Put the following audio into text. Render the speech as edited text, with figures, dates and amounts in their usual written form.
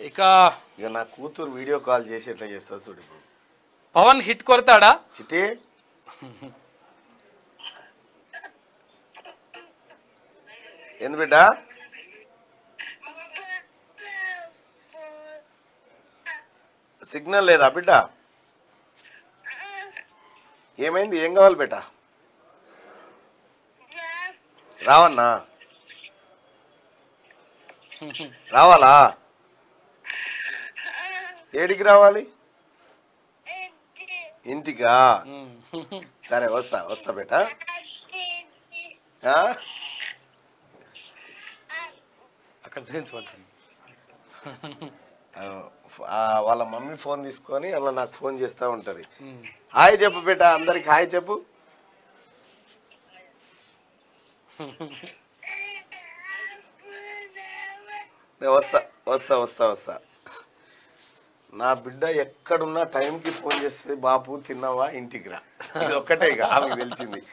Ika Yana Kutur video call Jesha Sasudu. Pavan hit Kortada Chite Envida Signal Leda Bita Yemen the Engal Beta Ravana Ravala ఏడికి రావాలి ఇంటికా సరే వస్తా వస్తా బేటా అక్కడ చేయించుకోండి వాళ్ళ మమ్మీ ఫోన్ తీసుకొని అలా నాకు ఫోన్ చేస్తా ఉంటది హాయ్ చెప్పు బేటా అందరికి హాయ్ చెప్పు నే వస్తా వస్తా వస్తా వస్తా నా బిడ్డ ఎక్కడున్నా టైం కి ఫోన్ చేస్తే బాపు తిన్నావా ఇంటికి రా ఇది ఒక్కటే ఇక ఆమెకి తెలిసింది